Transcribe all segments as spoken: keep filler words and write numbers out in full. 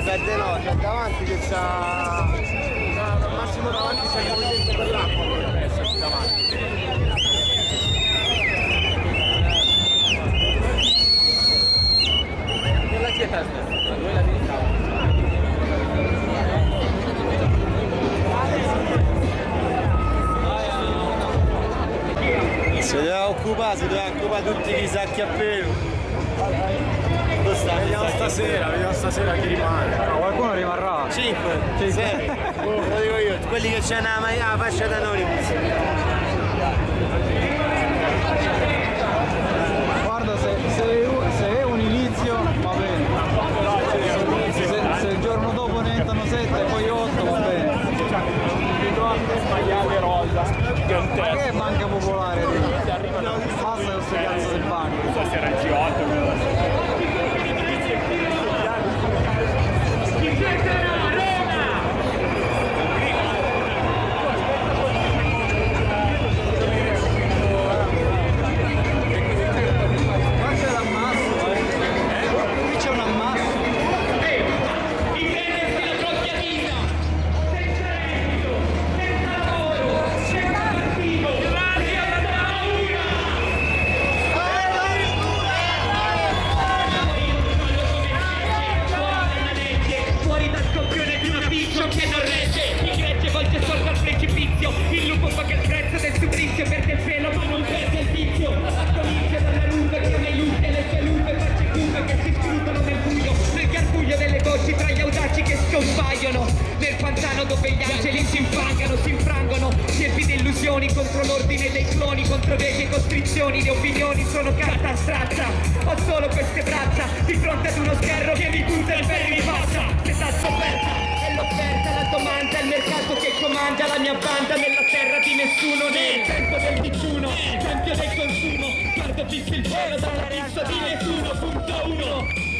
Verde no, c'è davanti che c'ha... Massimo davanti c'è il movimento per l'acqua, quello che c'è davanti. Se deve occupare, si deve occupare tutti i sacchi a pelo. Vediamo stasera, vediamo stasera chi rimane. No, qualcuno rimarrà. Cinque, sì, oh, lo dico io, quelli che c'è una ah, fascia da noi. Guarda, se, se, se è un inizio va bene. Se, se il giorno dopo ne entrano sette e poi otto va bene. Sbagliate rosa. Ma che è banca popolare? Passa questo cazzo del banco. Non so se era il G otto. Il lupo paga il prezzo del supplizio, perde il pelo ma non perde il vizio. Attonisce dalla lunga che non è luce, le sue lunghe facce cupe che si sfruttano nel buio, nel garbuglio delle voci tra gli audaci che scompaiono, nel pantano dove gli angeli si infangano, si infrangono, tempi di illusioni contro l'ordine dei cloni, contro vecchie costrizioni, le opinioni sono carta a straccia, ho solo queste braccia, di fronte ad uno scherro che mi punta il ferro in faccia, l'età sofferta. L'offerta, la domanda, il mercato che comanda la mia banda nella terra di nessuno, nel tempo del digiuno, tempio del consumo, guardo fisso il cielo dalla realtà di nessuno, punto uno,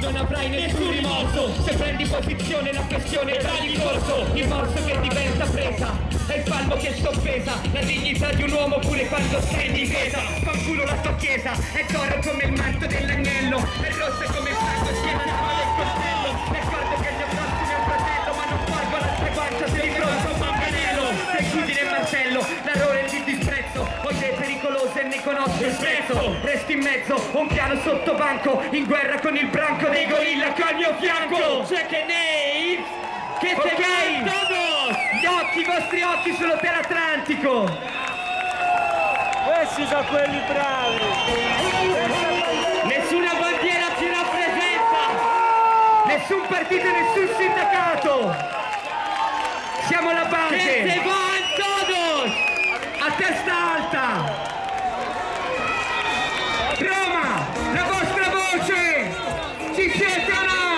non avrai nessun rimorso, se prendi posizione la pressione tra il corso, il morso che diventa presa, è il palmo che soppesa, la dignità di un uomo pure quando sei in difesa, fanculo la tua chiesa, è d'oro come il manto dell'agnello, è rossa come il sangue, schiena di male il coltello, è guardo che gli l'errore di disprezzo, oggi è pericoloso e ne conosco il prezzo. Resti in mezzo, un piano sotto banco, in guerra con il branco dei gorilla col mio fianco. C'è che nei... che c'è gay! Gli occhi, i vostri occhi sullo per Atlantico! Questi sono quelli bravi! Nessuna bandiera ci rappresenta! Nessun partito, nessun sindacato! Siamo la banca! A testa alta! Roma, la vostra voce! Ci siete o no?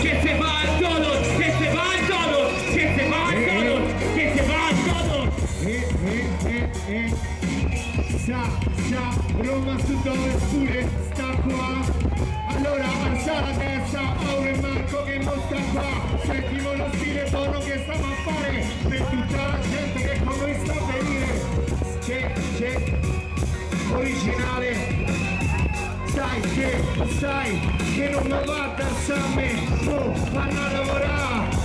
Che se va al dono! Che se va al dono! Che se va al dono! Che se va al dono! Eh, eh, eh, eh! Sa, sa, Roma su dove pure sta qua! Allora alza la testa, Mauro e Marco che non sta qua, sentimo lo stile buono che stiamo a fare, per tutta la gente che con noi sta a venire, che, che, originale, sai che, sai che non mi va a danzarmi, oh, vanno a lavorare,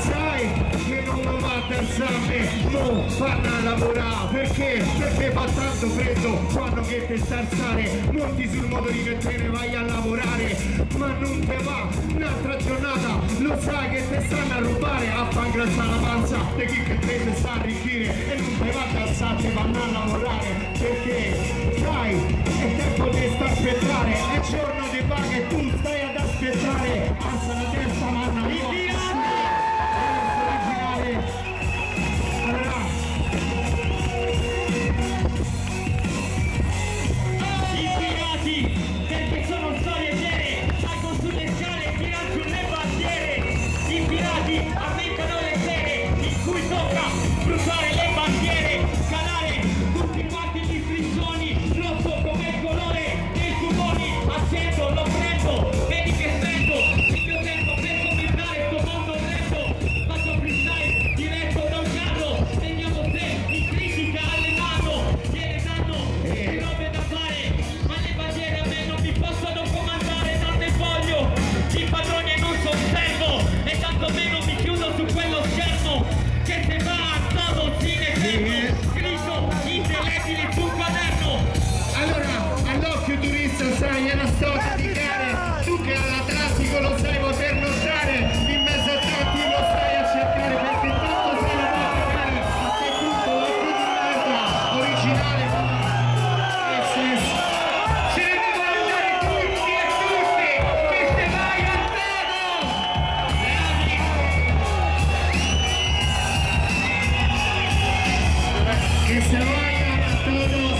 sai che non mi va a danzarmi, oh, vanno a lavorare, perché, perché fa tanto freddo, quando che te sta alzare, monti sul motorino e te ne vai a lavorare, ma non te va un'altra giornata, lo sai che te stanno a rubare, a fan grassare la panza di chi che te, te sta a arricchire, e non te va a alzare, te vanno a lavorare, perché dai, è tempo di sta aspettare, è giorno di paga e tu stai ad aspettare, alza la testa manna via! Lo prendo, vedi che prendo il mio tempo per commentare sto mondo. posso dedicare, tu che all'Atlantico non sai poter lottare, in mezzo a tanti lo stai a cercare, perché tanto sei la vostra mano, a te tutto è continuata, originale, nel senso. Se ne ricordate tutti e tutti che se vai a Todos! Che se vai a Todos!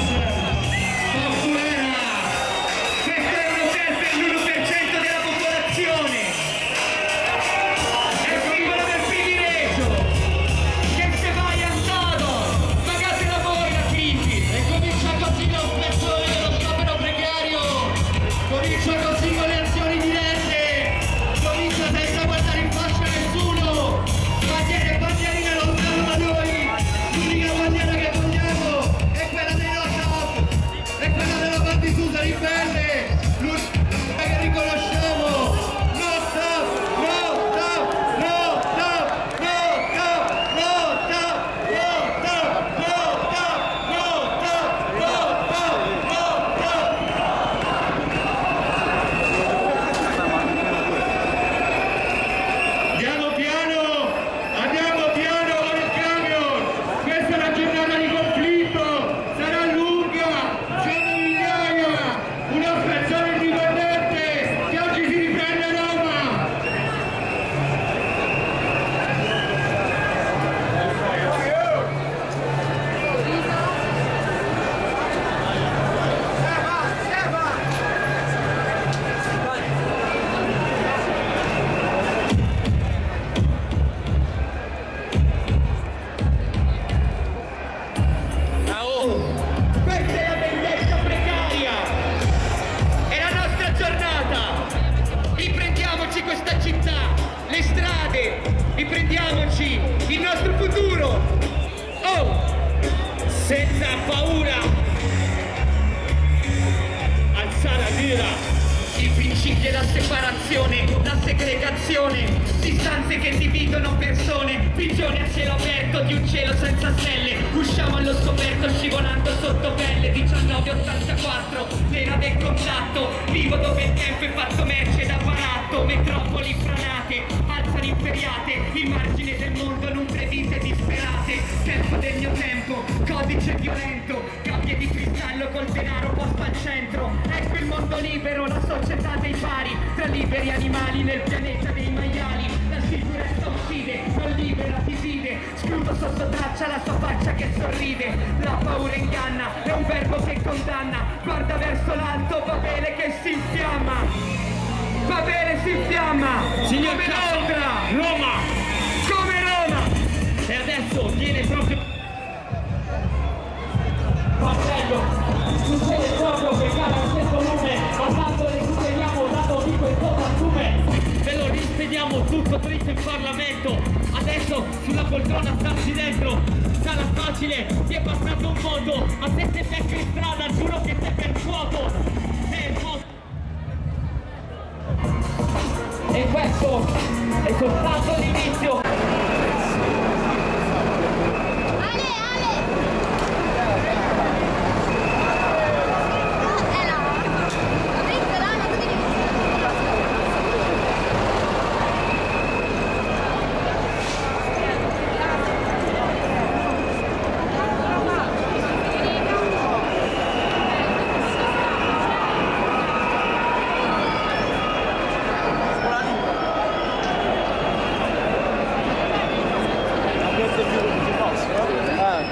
Riprendiamoci il nostro futuro, oh, senza paura, alza la lira, i principi della separazione, la segregazione, distanze che dividono persone, prigione a cielo aperto di un cielo senza stelle, usciamo allo scoperto scivolando sotto pelle, diciannove ottantaquattro, l'era del contatto, vivo dove il tempo è fatto merce da baratto, metropoli franate, imperiate, il margine del mondo non previste disperate, tempo del mio tempo, codice violento, gabbie di cristallo col denaro posto al centro, ecco il mondo libero, la società dei pari, tra liberi animali nel pianeta dei maiali, la sicurezza uccide, non libera, divide, scudo sotto traccia la sua faccia che sorride, la paura inganna, è un verbo che condanna, guarda verso l'alto, va bene che si infiamma, va bene si infiamma, signor Roma, come Roma! E adesso viene proprio... Marcello, succede proprio che cade lo stesso nome, ma tanto le superiamo, dato di quel cosa assume. Ve lo rispediamo tutto dritto in Parlamento, adesso sulla poltrona starci dentro. Sarà facile, ti è passato un mondo, a te se becco in strada, giuro che sei per fuoco. Sei il e questo è soltanto l'inizio.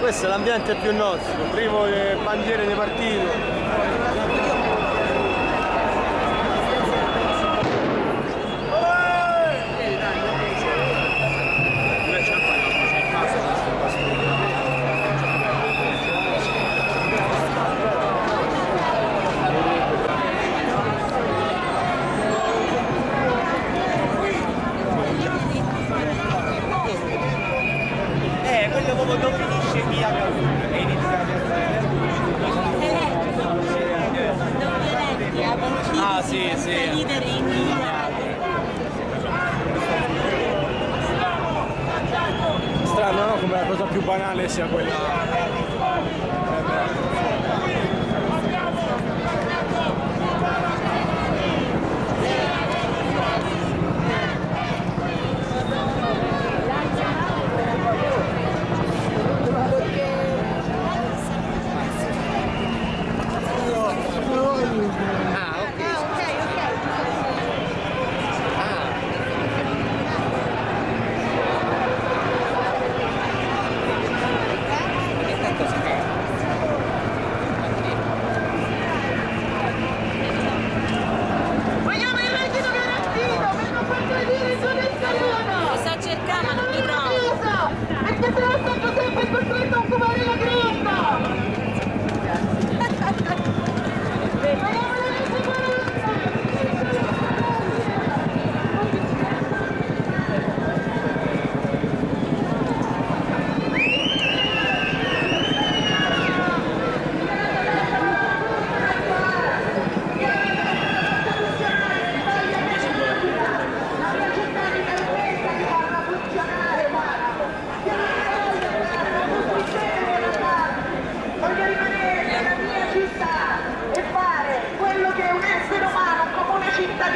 Questo è l'ambiente più nostro, privo di bandiere di partito. Eh, quello proprio non finisce via e iniziare a ah sì sì strano, no? Come la cosa più banale sia quella eh,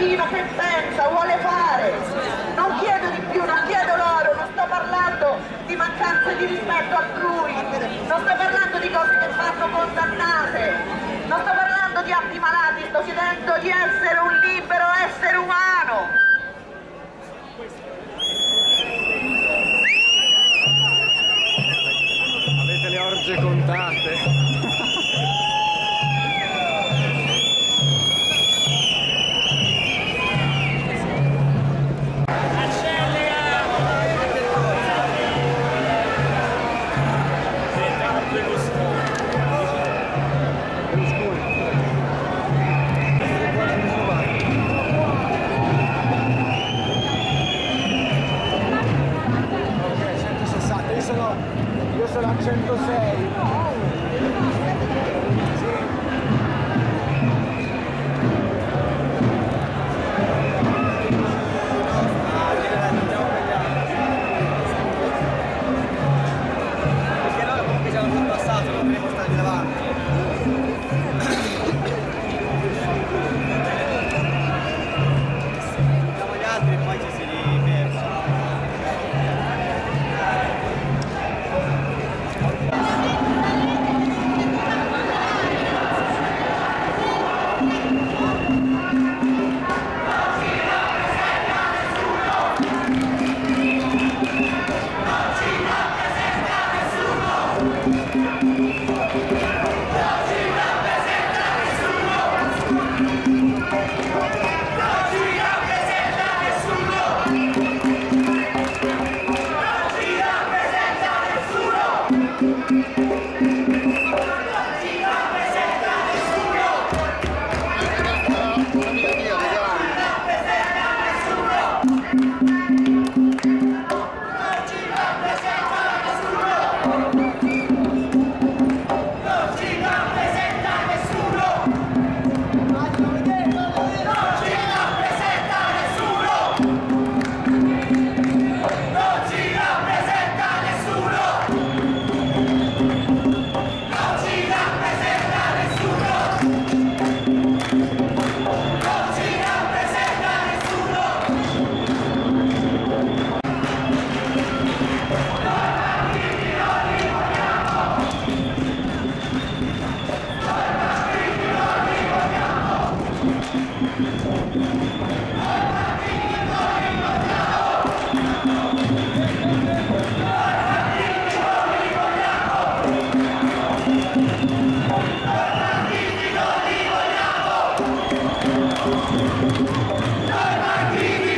cittadino che pensa, vuole fare. Non chiedo di più, non chiedo l'oro, non sto parlando di mancanze di rispetto altrui, non sto parlando di cose che vanno condannate, non sto parlando di atti malati, sto chiedendo di essere un libero essere umano. Avete le orge contate. Noi martiri